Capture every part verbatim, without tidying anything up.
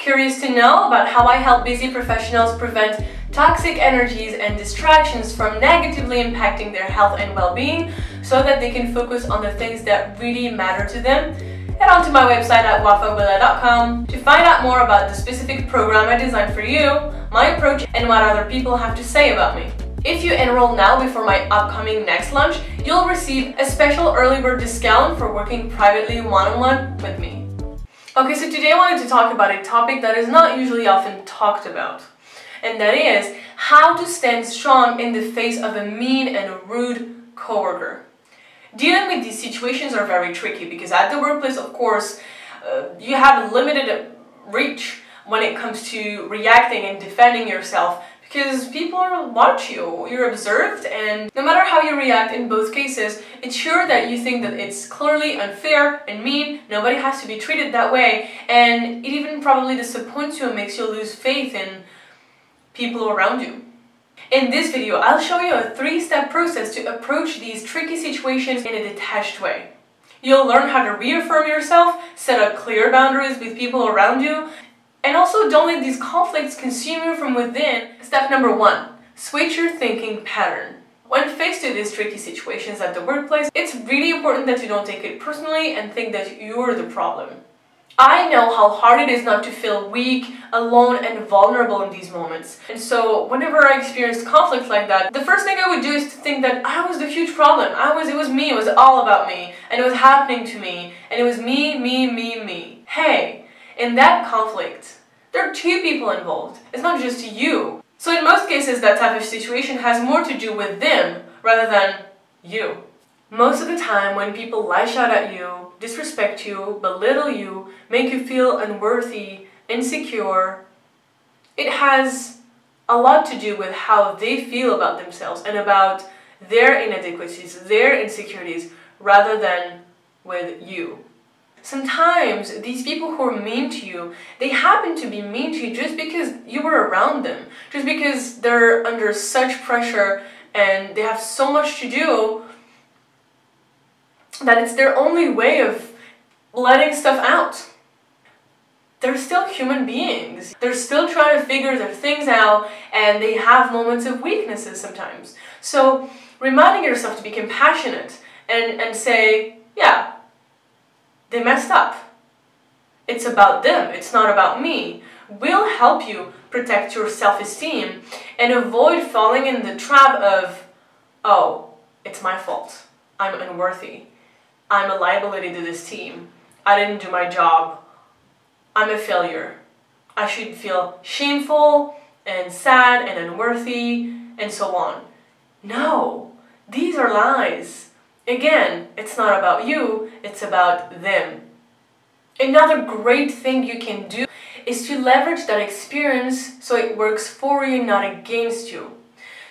Curious to know about how I help busy professionals prevent toxic energies and distractions from negatively impacting their health and well-being so that they can focus on the things that really matter to them? Head on to my website at wafa o bella dot com to find out more about the specific program I designed for you, my approach, and what other people have to say about me. If you enroll now before my upcoming next launch, you'll receive a special early bird discount for working privately one-on-one with me. Okay, so today I wanted to talk about a topic that is not usually often talked about, and that is how to stand strong in the face of a mean and a rude coworker. Dealing with these situations are very tricky because at the workplace, of course, uh, you have limited reach when it comes to reacting and defending yourself because people watch you, you're observed, and no matter how you react in both cases, it's sure that you think that it's clearly unfair and mean, nobody has to be treated that way, and it even probably disappoints you and makes you lose faith in people around you. In this video, I'll show you a three-step process to approach these tricky situations in a detached way. You'll learn how to reaffirm yourself, set up clear boundaries with people around you, and also, don't let these conflicts consume you from within. Step number one, switch your thinking pattern. When faced with these tricky situations at the workplace, it's really important that you don't take it personally and think that you're the problem. I know how hard it is not to feel weak, alone, and vulnerable in these moments. And so, whenever I experienced conflicts like that, the first thing I would do is to think that I was the huge problem. I was, it was me, it was all about me, and it was happening to me, and it was me, me, me, me. Hey. In that conflict, there are two people involved. It's not just you. So in most cases, that type of situation has more to do with them rather than you. Most of the time, when people lash out at you, disrespect you, belittle you, make you feel unworthy, insecure, it has a lot to do with how they feel about themselves and about their inadequacies, their insecurities, rather than with you. Sometimes these people who are mean to you, they happen to be mean to you just because you were around them, just because they're under such pressure and they have so much to do that it's their only way of letting stuff out. They're still human beings. They're still trying to figure their things out, and they have moments of weaknesses sometimes. So reminding yourself to be compassionate and, and say, yeah, they messed up. It's about them, it's not about me. We'll help you protect your self-esteem and avoid falling in the trap of, oh, it's my fault. I'm unworthy. I'm a liability to this team. I didn't do my job. I'm a failure. I should feel shameful and sad and unworthy and so on. No, these are lies. Again, it's not about you, it's about them. Another great thing you can do is to leverage that experience so it works for you, not against you.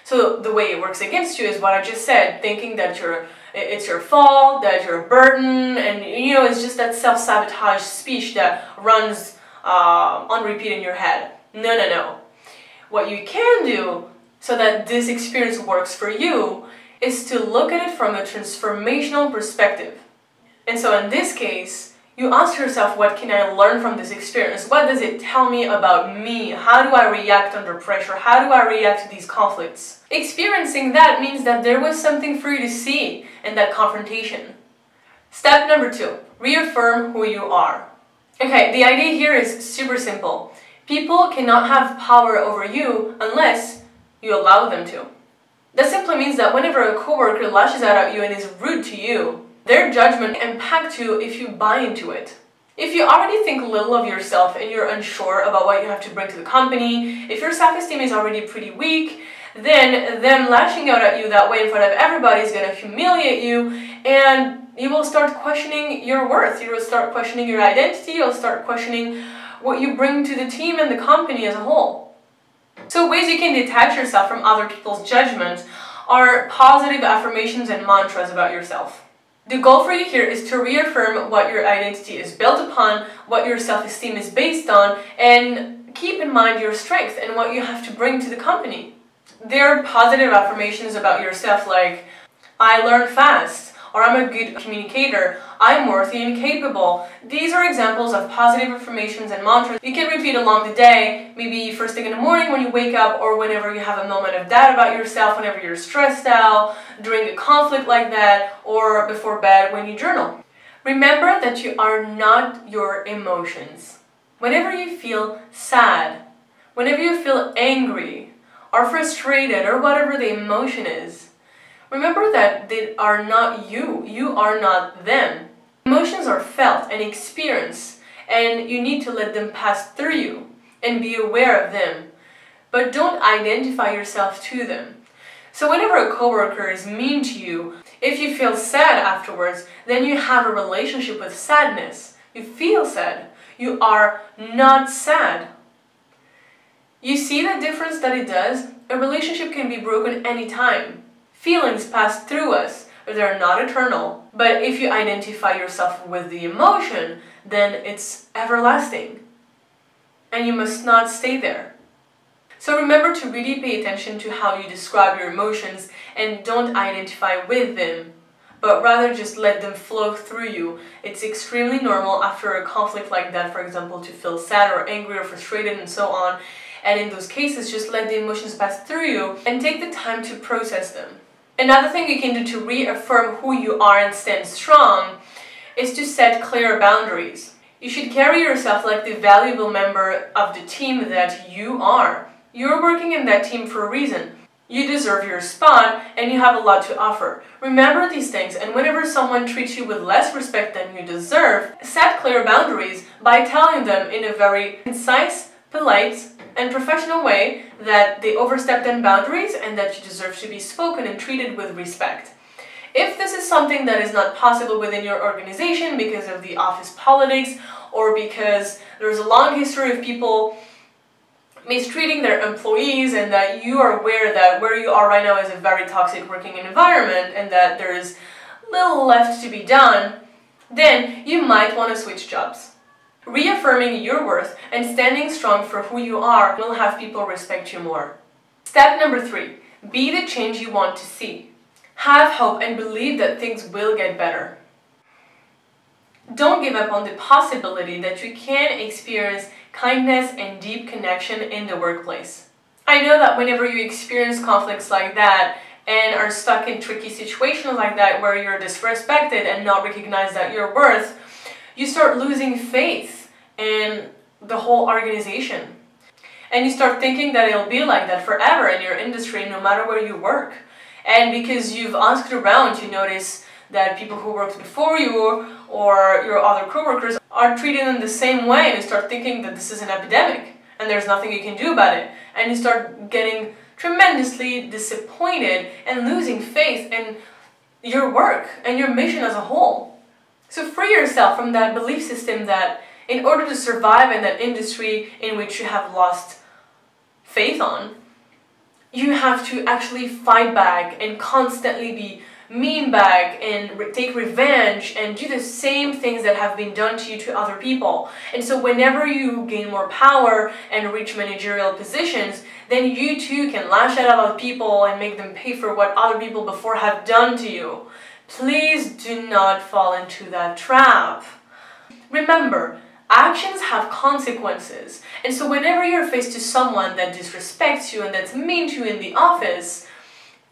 So the way it works against you is what I just said, thinking that you're, it's your fault, that you're a burden, and you know, it's just that self-sabotage speech that runs uh, on repeat in your head. No, no, no. What you can do so that this experience works for you is to look at it from a transformational perspective. And so in this case, you ask yourself, what can I learn from this experience? What does it tell me about me? How do I react under pressure? How do I react to these conflicts? Experiencing that means that there was something for you to see in that confrontation. Step number two, reaffirm who you are. Okay, the idea here is super simple. People cannot have power over you unless you allow them to. That simply means that whenever a coworker lashes out at you and is rude to you, their judgment impacts you if you buy into it. If you already think little of yourself and you're unsure about what you have to bring to the company, if your self-esteem is already pretty weak, then them lashing out at you that way in front of everybody is going to humiliate you, and you will start questioning your worth, you will start questioning your identity, you'll start questioning what you bring to the team and the company as a whole. So ways you can detach yourself from other people's judgments are positive affirmations and mantras about yourself. The goal for you here is to reaffirm what your identity is built upon, what your self-esteem is based on, and keep in mind your strength and what you have to bring to the company. There are positive affirmations about yourself like, I learn fast, or I'm a good communicator, I'm worthy and capable. These are examples of positive affirmations and mantras you can repeat along the day, maybe first thing in the morning when you wake up, or whenever you have a moment of doubt about yourself, whenever you're stressed out, during a conflict like that, or before bed when you journal. Remember that you are not your emotions. Whenever you feel sad, whenever you feel angry, or frustrated, or whatever the emotion is, remember that they are not you, you are not them. Emotions are felt and experienced, and you need to let them pass through you and be aware of them, but don't identify yourself to them. So whenever a coworker is mean to you, if you feel sad afterwards, then you have a relationship with sadness. You feel sad. You are not sad. You see the difference that it does? A relationship can be broken anytime. Feelings pass through us. They are not eternal. But if you identify yourself with the emotion, then it's everlasting. And you must not stay there. So remember to really pay attention to how you describe your emotions and don't identify with them, but rather just let them flow through you. It's extremely normal after a conflict like that, for example, to feel sad or angry or frustrated and so on. And in those cases, just let the emotions pass through you and take the time to process them. Another thing you can do to reaffirm who you are and stand strong is to set clear boundaries. You should carry yourself like the valuable member of the team that you are. You're working in that team for a reason. You deserve your spot and you have a lot to offer. Remember these things, and whenever someone treats you with less respect than you deserve, set clear boundaries by telling them in a very concise, polite, and professional way that they overstepped their boundaries and that you deserve to be spoken and treated with respect. If this is something that is not possible within your organization because of the office politics or because there's a long history of people mistreating their employees, and that you are aware that where you are right now is a very toxic working environment and that there is little left to be done, then you might want to switch jobs. Reaffirming your worth and standing strong for who you are will have people respect you more. Step number three, be the change you want to see. Have hope and believe that things will get better. Don't give up on the possibility that you can experience kindness and deep connection in the workplace. I know that whenever you experience conflicts like that and are stuck in tricky situations like that where you're disrespected and not recognized at your worth, you start losing faith in the whole organization. And you start thinking that it'll be like that forever in your industry, no matter where you work. And because you've asked around, you notice that people who worked before you or your other coworkers are treated in the same way, and you start thinking that this is an epidemic and there's nothing you can do about it. And you start getting tremendously disappointed and losing faith in your work and your mission as a whole. So free yourself from that belief system that in order to survive in that industry in which you have lost faith on, you have to actually fight back and constantly be mean back and re- take revenge and do the same things that have been done to you to other people. And so whenever you gain more power and reach managerial positions, then you too can lash out at other people and make them pay for what other people before have done to you. Please do not fall into that trap. Remember, actions have consequences. And so whenever you're faced to someone that disrespects you and that's mean to you in the office,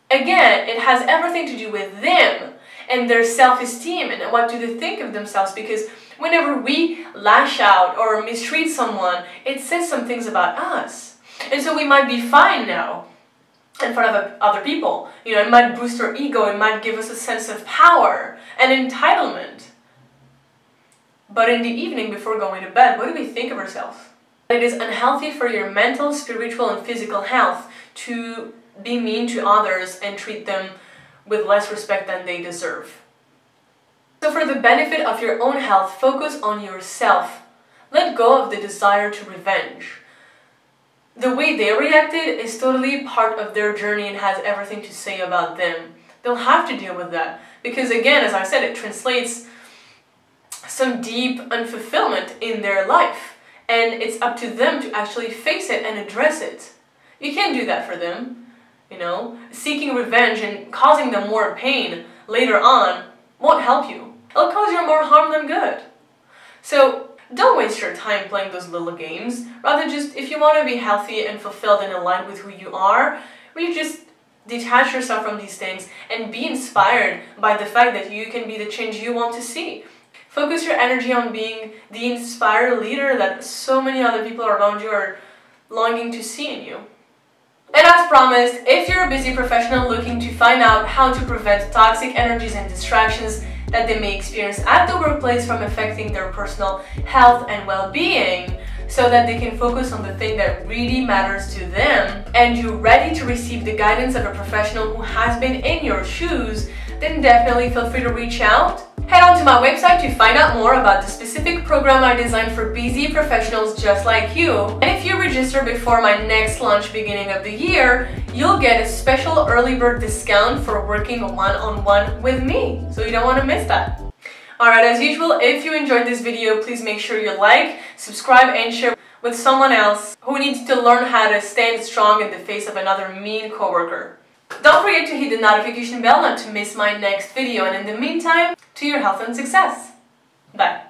again, it has everything to do with them and their self-esteem and what do they think of themselves, because whenever we lash out or mistreat someone, it says some things about us. And so we might be fine now in front of other people. You know, it might boost our ego, it might give us a sense of power and entitlement. But in the evening before going to bed, what do we think of ourselves? It is unhealthy for your mental, spiritual, and physical health to be mean to others and treat them with less respect than they deserve. So for the benefit of your own health, focus on yourself. Let go of the desire to revenge. The way they reacted is totally part of their journey and has everything to say about them. They'll have to deal with that because, again, as I said, it translates some deep unfulfillment in their life, and it's up to them to actually face it and address it. You can't do that for them. You know, seeking revenge and causing them more pain later on won't help you. It'll cause you more harm than good. So don't waste your time playing those little games. Rather, just if you want to be healthy and fulfilled and aligned with who you are, you just detach yourself from these things and be inspired by the fact that you can be the change you want to see. Focus your energy on being the inspired leader that so many other people around you are longing to see in you. And as promised, if you're a busy professional looking to find out how to prevent toxic energies and distractions that they may experience at the workplace from affecting their personal health and well-being, so that they can focus on the thing that really matters to them, and you're ready to receive the guidance of a professional who has been in your shoes, then definitely feel free to reach out. Head on to my website to find out more about the specific program I designed for busy professionals just like you. And if you register before my next launch beginning of the year, you'll get a special early bird discount for working one-on-one with me. So you don't want to miss that. Alright, as usual, if you enjoyed this video, please make sure you like, subscribe, and share with someone else who needs to learn how to stand strong in the face of another mean coworker. Don't forget to hit the notification bell not to miss my next video, and in the meantime, to your health and success. Bye.